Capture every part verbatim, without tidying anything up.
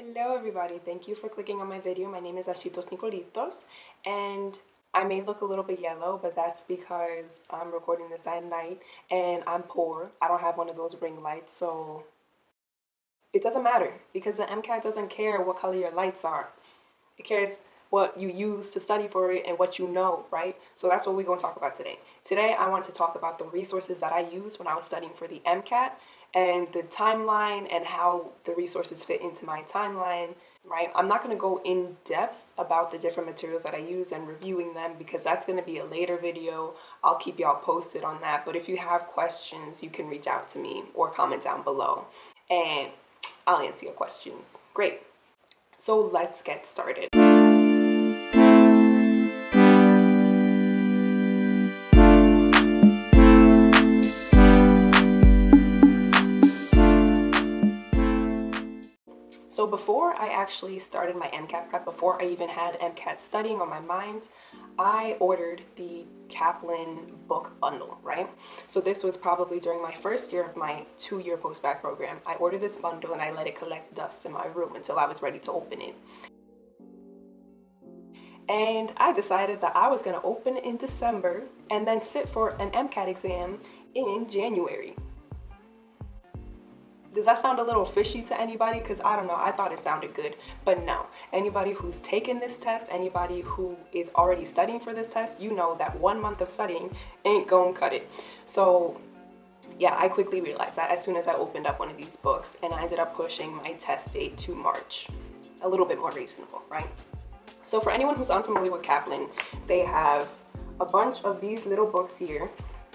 Hello everybody, thank you for clicking on my video. My name is Asheetos Nicolitos and I may look a little bit yellow, but that's because I'm recording this at night and I'm poor. I don't have one of those ring lights, so it doesn't matter because the MCAT doesn't care what color your lights are. It cares what you use to study for it and what you know, right? So that's what we're going to talk about today. Today I want to talk about the resources that I used when I was studying for the MCAT and the timeline and how the resources fit into my timeline, right? I'm not gonna go in depth about the different materials that I use and reviewing them because that's gonna be a later video. I'll keep y'all posted on that, but if you have questions, you can reach out to me or comment down below and I'll answer your questions. Great, so let's get started. So before I actually started my MCAT prep, before I even had MCAT studying on my mind, I ordered the Kaplan book bundle, right? So this was probably during my first year of my two-year post-bac program. I ordered this bundle and I let it collect dust in my room until I was ready to open it. And I decided that I was gonna open it in December and then sit for an MCAT exam in January. Does that sound a little fishy to anybody? Because I don't know, I thought it sounded good, but no. Anybody who's taken this test, anybody who is already studying for this test, you know that one month of studying ain't gonna cut it. So yeah, I quickly realized that as soon as I opened up one of these books, and I ended up pushing my test date to March. A little bit more reasonable, right? So for anyone who's unfamiliar with Kaplan, they have a bunch of these little books here.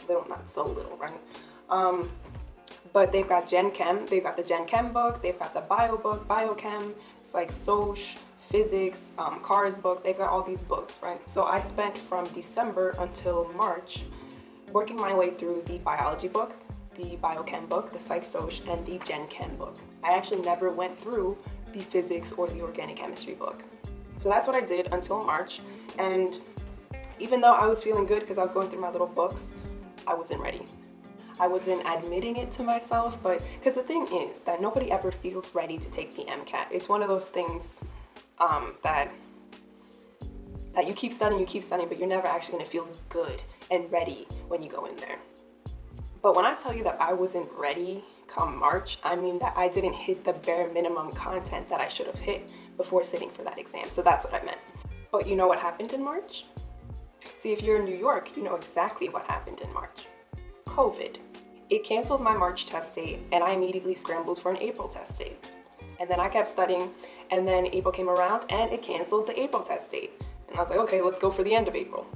Little, not so little, right? Um, But they've got Gen Chem, they've got the Gen Chem book, they've got the Bio book, Biochem, it's like Soc, Physics, um, CARS book, they've got all these books, right? So I spent from December until March working my way through the Biology book, the Biochem book, the Psych Soc, and the Gen Chem book. I actually never went through the Physics or the Organic Chemistry book. So that's what I did until March, and even though I was feeling good because I was going through my little books, I wasn't ready. I wasn't admitting it to myself, but because the thing is that nobody ever feels ready to take the MCAT. It's one of those things um, that that you keep studying, you keep studying, but you're never actually gonna feel good and ready when you go in there. But when I tell you that I wasn't ready come March, I mean that I didn't hit the bare minimum content that I should have hit before sitting for that exam. So that's what I meant. But you know what happened in March? See, if you're in New York, you know exactly what happened in March. COVID. It canceled my March test date and I immediately scrambled for an April test date. And then I kept studying and then April came around and it canceled the April test date. And I was like, okay, let's go for the end of April.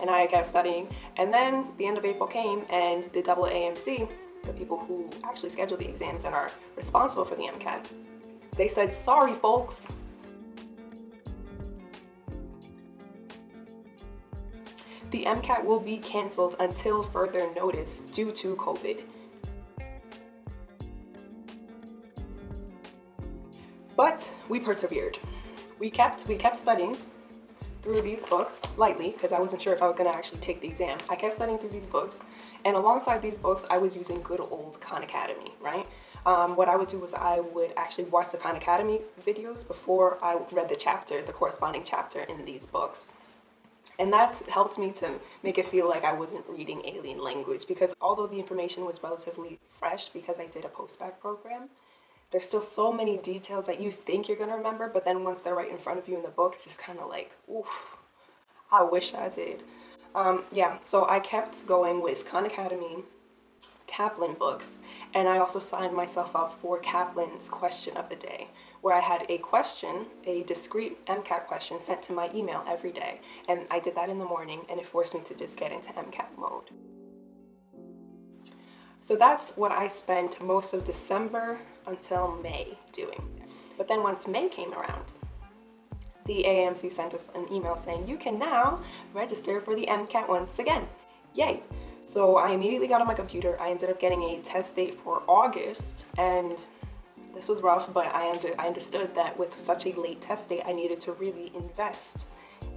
And I kept studying and then the end of April came and the A A M C, the people who actually schedule the exams and are responsible for the MCAT, they said, sorry folks. The MCAT will be canceled until further notice due to COVID. But we persevered. We kept, we kept studying through these books lightly because I wasn't sure if I was going to actually take the exam. I kept studying through these books, and alongside these books I was using good old Khan Academy, right? Um, what I would do was I would actually watch the Khan Academy videos before I read the chapter, the corresponding chapter in these books. And that's helped me to make it feel like I wasn't reading alien language, because although the information was relatively fresh because I did a post-bac program, there's still so many details that you think you're gonna remember, but then once they're right in front of you in the book, it's just kind of like, oof, I wish I did. Um, yeah, so I kept going with Khan Academy, Kaplan books, and I also signed myself up for Kaplan's question of the day, where I had a question, a discrete MCAT question sent to my email every day. And I did that in the morning and it forced me to just get into MCAT mode. So that's what I spent most of December until May doing. But then once May came around, the A A M C sent us an email saying, you can now register for the MCAT once again. Yay. So I immediately got on my computer. I ended up getting a test date for August, and this was rough, but I, under, I understood that with such a late test date, I needed to really invest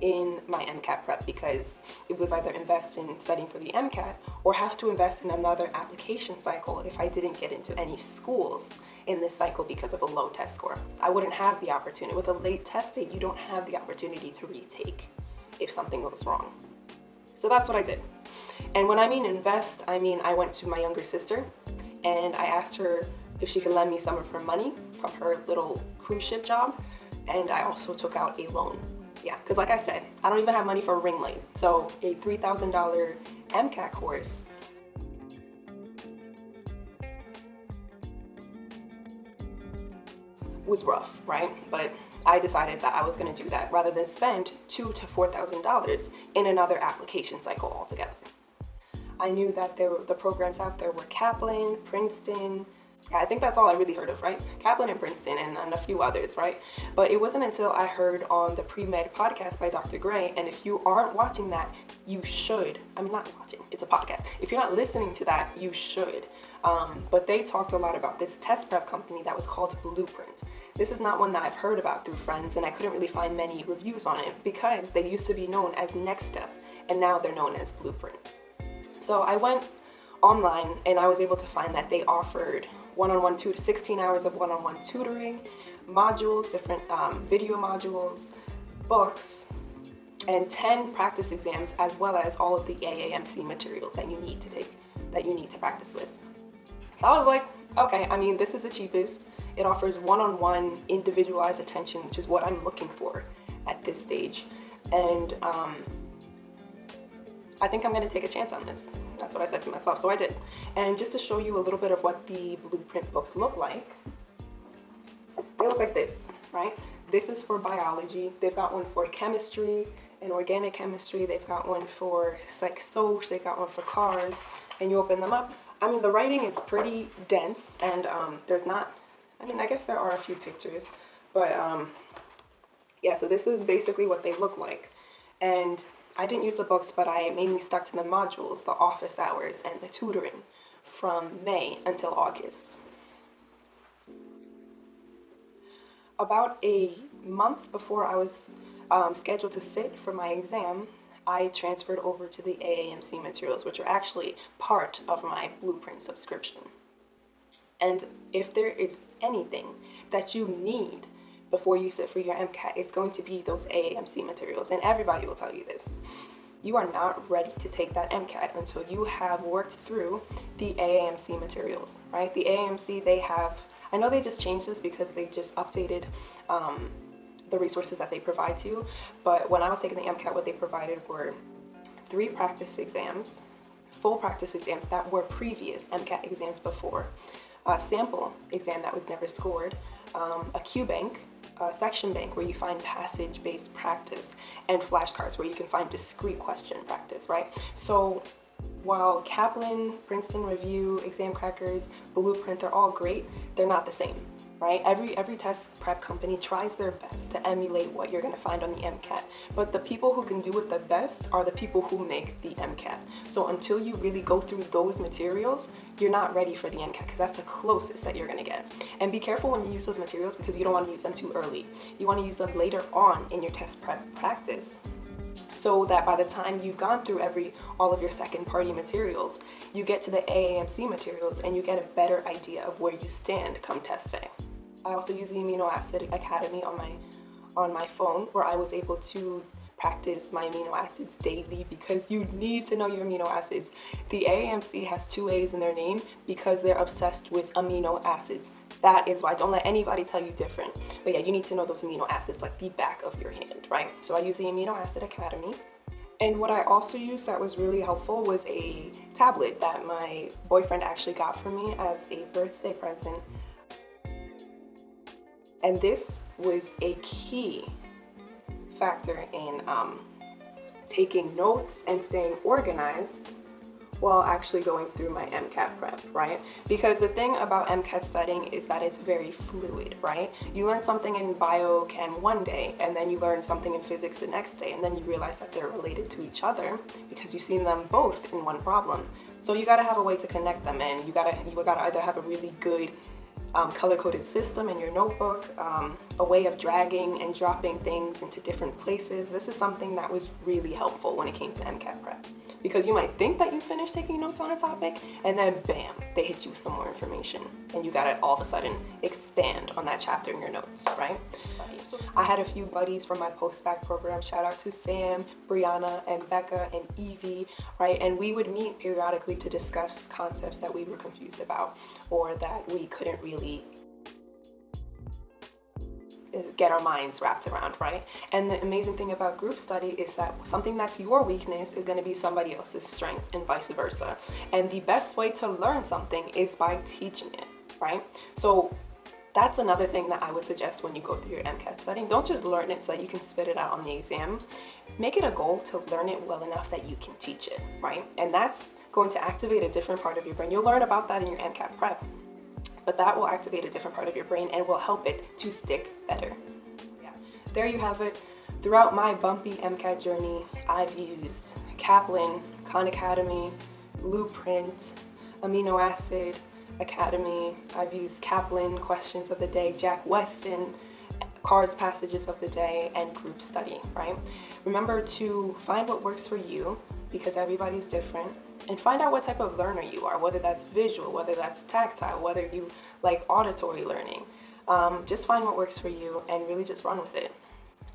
in my MCAT prep, because it was either invest in studying for the MCAT or have to invest in another application cycle if I didn't get into any schools in this cycle because of a low test score. I wouldn't have the opportunity. With a late test date, you don't have the opportunity to retake if something goes wrong. So that's what I did. And when I mean invest, I mean I went to my younger sister and I asked her if she could lend me some of her money from her little cruise ship job. And I also took out a loan. Yeah, because like I said, I don't even have money for a ring light. So a three thousand dollar MCAT course was rough, right? But I decided that I was going to do that rather than spend two to four thousand dollars in another application cycle altogether. I knew that there were, the programs out there were Kaplan, Princeton. Yeah, I think that's all I really heard of, right? Kaplan and Princeton and, and a few others, right? But it wasn't until I heard on the Pre-Med podcast by Doctor Gray, and if you aren't watching that, you should. I'm not watching, it's a podcast. If you're not listening to that, you should. Um, but they talked a lot about this test prep company that was called Blueprint. This is not one that I've heard about through friends, and I couldn't really find many reviews on it because they used to be known as Next Step, and now they're known as Blueprint. So I went online and I was able to find that they offered one-on-one tutoring, sixteen hours of one-on-one tutoring, modules, different um, video modules, books, and ten practice exams, as well as all of the A A M C materials that you need to take, that you need to practice with. So I was like, okay, I mean, this is the cheapest. It offers one-on-one individualized attention, which is what I'm looking for at this stage. And um, I think I'm gonna take a chance on this. That's what I said to myself, so I did. And just to show you a little bit of what the Blueprint books look like, they look like this, right? This is for biology. They've got one for chemistry and organic chemistry. They've got one for psych-soc, they've got one for CARS, and you open them up. I mean, the writing is pretty dense, and um, there's not, I mean, I guess there are a few pictures, but um, yeah, so this is basically what they look like. And I didn't use the books, but I mainly stuck to the modules, the office hours, and the tutoring from May until August. About a month before I was um, scheduled to sit for my exam, I transferred over to the A A M C materials, which are actually part of my Blueprint subscription. And if there is anything that you need before you sit for your MCAT, it's going to be those A A M C materials, and everybody will tell you this. You are not ready to take that MCAT until you have worked through the A A M C materials, right? The A A M C, they have, I know they just changed this because they just updated um, the resources that they provide to you, but when I was taking the MCAT, what they provided were three practice exams, full practice exams that were previous MCAT exams before, a sample exam that was never scored, um, a Q bank, Uh, section bank where you find passage-based practice, and flashcards where you can find discrete question practice, right? So while Kaplan, Princeton Review, Exam Crackers, Blueprint, they're all great, they're not the same, right? Every, every test prep company tries their best to emulate what you're going to find on the MCAT, but the people who can do it the best are the people who make the MCAT. So until you really go through those materials, you're not ready for the MCAT, because that's the closest that you're going to get. And be careful when you use those materials, because you don't want to use them too early. You want to use them later on in your test prep practice, so that by the time you've gone through every all of your second party materials, you get to the A A M C materials and you get a better idea of where you stand come test day. I also use the Amino Acid Academy on my on my phone, where I was able to practice my amino acids daily, because you need to know your amino acids. The A A M C has two A's in their name because they're obsessed with amino acids. That is why. Don't let anybody tell you different. But yeah, you need to know those amino acids like the back of your hand, right? So I use the Amino Acid Academy. And what I also used that was really helpful was a tablet that my boyfriend actually got for me as a birthday present. And this was a key factor in um, taking notes and staying organized while actually going through my MCAT prep, right? Because the thing about MCAT studying is that it's very fluid, right? You learn something in biochem one day, and then you learn something in physics the next day, and then you realize that they're related to each other because you've seen them both in one problem. So you gotta have a way to connect them, and you gotta, you gotta either have a really good um, color-coded system in your notebook, um, a way of dragging and dropping things into different places. This is something that was really helpful when it came to MCAT prep, because you might think that you finished taking notes on a topic, and then bam, they hit you with some more information, and you gotta all of a sudden expand on that chapter in your notes, right? I had a few buddies from my post-bac program, shout out to Sam, Brianna, and Becca, and Evie, right? And we would meet periodically to discuss concepts that we were confused about, or that we couldn't really get our minds wrapped around, right? And the amazing thing about group study is that something that's your weakness is going to be somebody else's strength, and vice versa. And the best way to learn something is by teaching it, right? So that's another thing that I would suggest when you go through your MCAT studying. Don't just learn it so that you can spit it out on the exam. Make it a goal to learn it well enough that you can teach it, right? And that's going to activate a different part of your brain. You'll learn about that in your MCAT prep, but that will activate a different part of your brain and will help it to stick better. Yeah. There you have it. Throughout my bumpy MCAT journey, I've used Kaplan, Khan Academy, Blueprint, Amino Acid Academy. I've used Kaplan questions of the day, Jack Weston, CARS passages of the day, and group study, right? Remember to find what works for you, because everybody's different, and find out what type of learner you are, whether that's visual, whether that's tactile, whether you like auditory learning. Um, just find what works for you and really just run with it.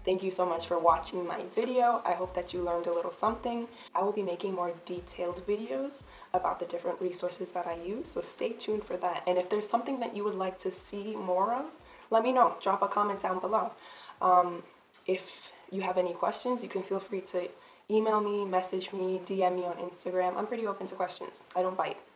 Thank you so much for watching my video. I hope that you learned a little something. I will be making more detailed videos about the different resources that I use, so stay tuned for that. And if there's something that you would like to see more of, let me know. Drop a comment down below. Um, if you have any questions, you can feel free to email me, message me, D M me on Instagram. I'm pretty open to questions. I don't bite.